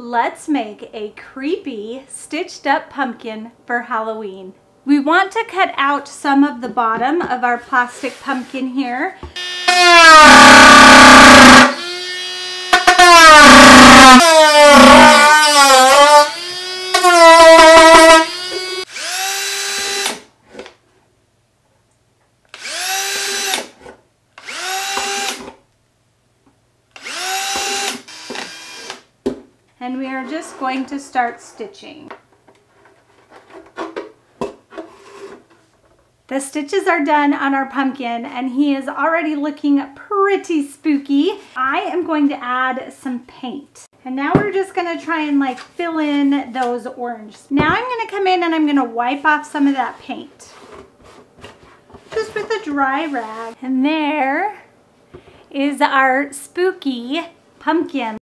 Let's make a creepy stitched up pumpkin for Halloween. We want to cut out some of the bottom of our plastic pumpkin here. And we are just going to start stitching. The stitches are done on our pumpkin and he is already looking pretty spooky. I am going to add some paint. And now we're just gonna try and like fill in those oranges. Now I'm gonna come in and I'm gonna wipe off some of that paint. Just with a dry rag. And there is our spooky pumpkin.